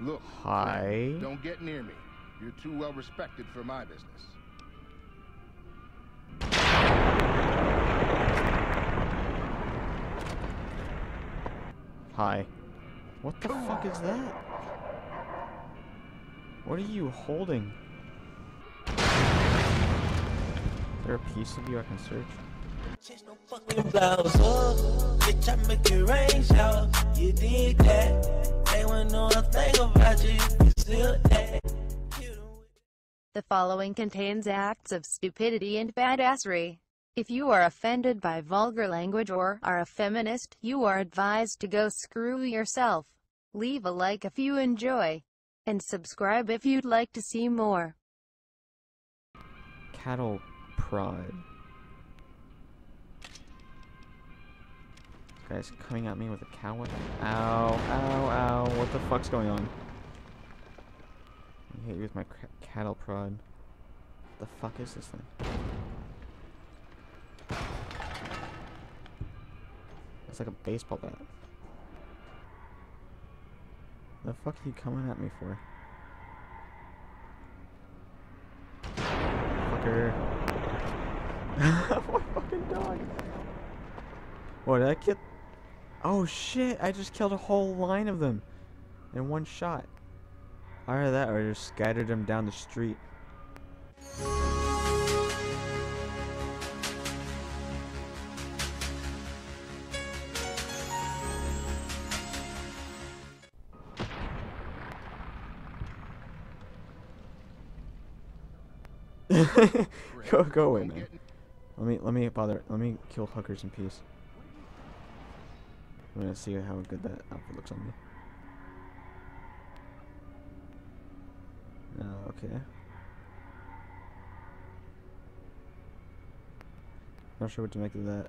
Look, hi. Don't get near me. You're too well respected for my business. Hi. What the fuck is that? What are you holding? Is there a piece of you I can search? No fucking blouse up. Bitch, I make it rain shower. You dig that? They won't know a thing about you. You still that. The following contains acts of stupidity and badassery. If you are offended by vulgar language or are a feminist, you are advised to go screw yourself. Leave a like if you enjoy, and subscribe if you'd like to see more. Cattle prod. This guy's coming at me with a cow whip. Ow, ow, ow, what the fuck's going on? I hit you with my cattle prod. What the fuck is this thing? It's like a baseball bat. The fuck are you coming at me for? Fucker. What fucking dog? What did I kill? Oh shit, I just killed a whole line of them in one shot. Either that or I just scattered them down the street. Go away, man. Let me kill hookers in peace. I'm gonna see how good that outfit looks on me. Okay. Not sure what to make of that.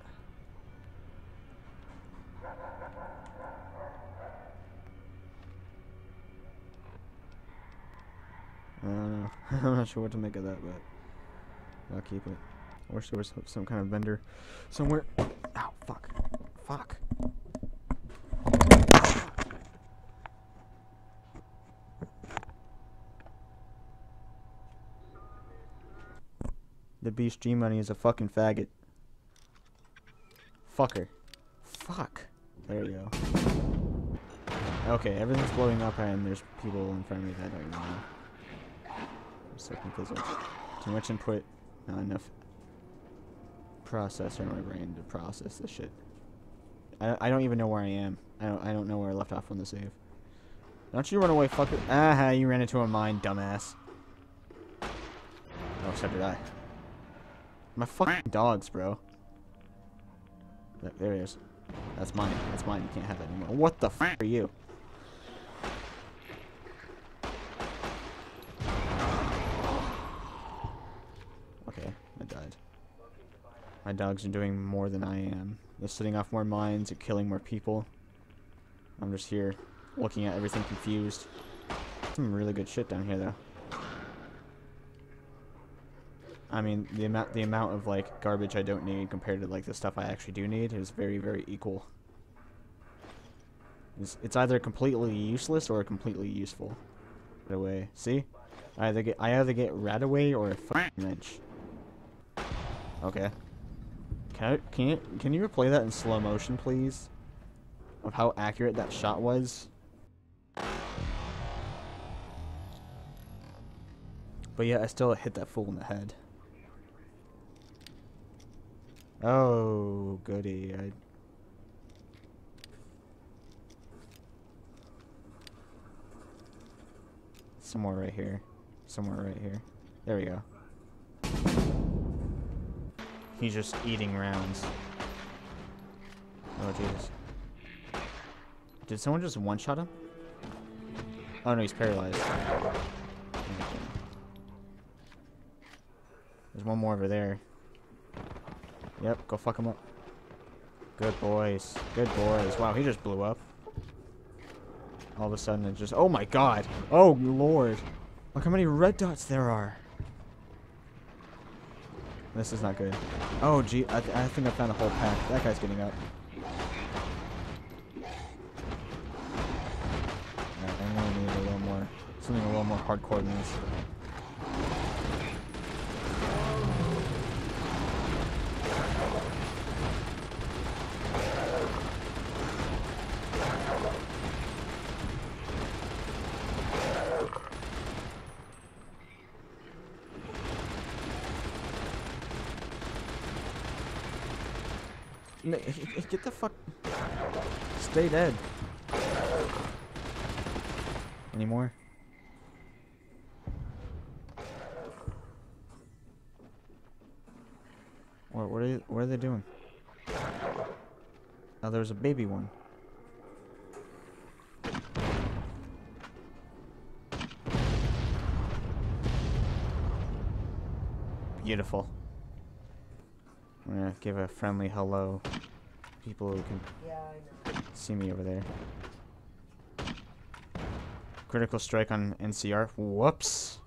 I don't know. I'm not sure what to make of that, but I'll keep it. I wish there was some kind of vendor somewhere. Ow, fuck. Fuck. The Beast G Money is a fucking faggot. Fucker. Fuck. There you go. Okay, everything's blowing up and there's people in front of me that I don't even know. So too much input, not enough processor in my brain to process this shit. I don't even know where I am. I don't know where I left off on the save. Don't you run away, fucker. Aha, you ran into a mine, dumbass. Oh, so did I. My fucking dogs, bro. There he is. That's mine. That's mine. You can't have that anymore. What the fuck are you? My dogs are doing more than I am. They're setting off more mines, they're killing more people. I'm just here looking at everything confused. Some really good shit down here though. I mean, the amount of like garbage I don't need compared to like the stuff I actually do need is very, very equal. It's either completely useless or completely useful. RadAway. See? I either get RadAway or a fucking wrench. Okay. Can you replay that in slow motion, please? Of how accurate that shot was. But yeah, I still hit that fool in the head. Oh, goody. Somewhere right here. Somewhere right here. There we go. He's just eating rounds. Oh, Jesus. Did someone just one-shot him? Oh, no, he's paralyzed. There's one more over there. Yep, go fuck him up. Good boys. Good boys. Wow, he just blew up. All of a sudden, it just... Oh, my God. Oh, Lord. Look how many red dots there are. This is not good. Oh, gee, I think I found a whole pack. That guy's getting up. Alright, I'm gonna need a little something a little more hardcore than this. Get the fuck. Stay dead. Anymore? What are they doing? Oh, there's a baby one. Beautiful. I'm gonna give a friendly hello to people who can see me over there. Critical strike on NCR. Whoops.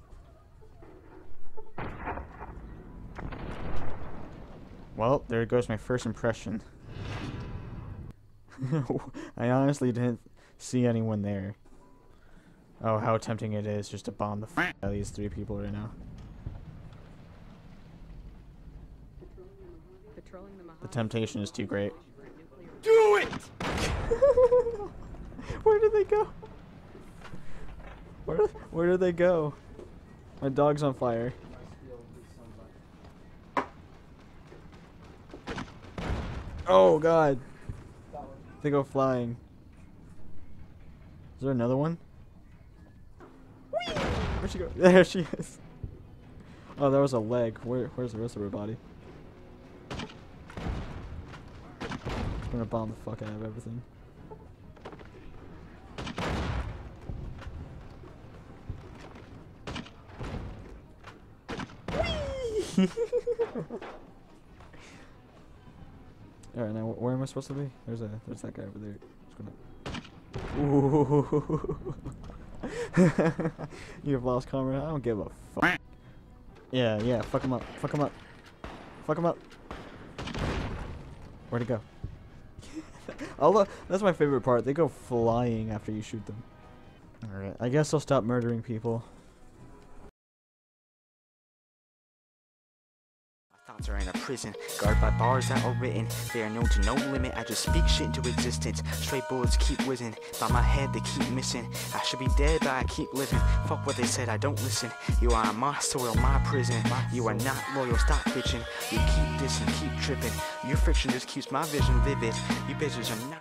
Well, there goes my first impression. I honestly didn't see anyone there. Oh, how tempting it is just to bomb the f*** out of these three people right now. The temptation is too great. Do it! Where did they go? Where did they go? My dog's on fire. Oh god. They go flying. Is there another one? Where'd she go? There she is. Oh, that was a leg. Where's the rest of her body? I'm gonna bomb the fuck out of everything. Alright, now where am I supposed to be? There's that guy over there. Ooh. You have lost comrade. I don't give a fuck. Yeah, fuck him up. Fuck him up. Fuck him up. Where'd he go? Although, that's my favorite part. They go flying after you shoot them. Alright, I guess I'll stop murdering people. Thoughts are in a prison, guarded by bars that are written. They are known to no limit. I just speak shit into existence. Straight bullets keep whizzing by my head, they keep missing. I should be dead, but I keep living. Fuck what they said, I don't listen. You are on my soil, my prison. You are not loyal, stop bitching. You keep dissing, keep tripping. Your friction just keeps my vision vivid. You bitches are not.